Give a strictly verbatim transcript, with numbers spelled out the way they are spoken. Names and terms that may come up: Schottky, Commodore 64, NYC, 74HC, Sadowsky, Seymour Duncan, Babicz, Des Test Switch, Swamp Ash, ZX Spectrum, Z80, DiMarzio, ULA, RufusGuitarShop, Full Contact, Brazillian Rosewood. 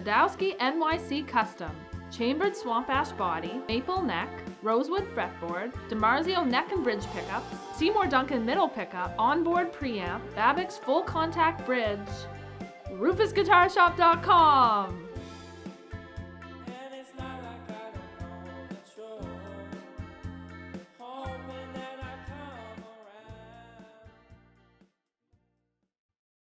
Sadowsky N Y C Custom. Chambered swamp ash body, maple neck, rosewood fretboard, DiMarzio neck and bridge pickup, Seymour Duncan middle pickup, onboard preamp, Babicz full contact bridge. Rufus Guitar Shop dot com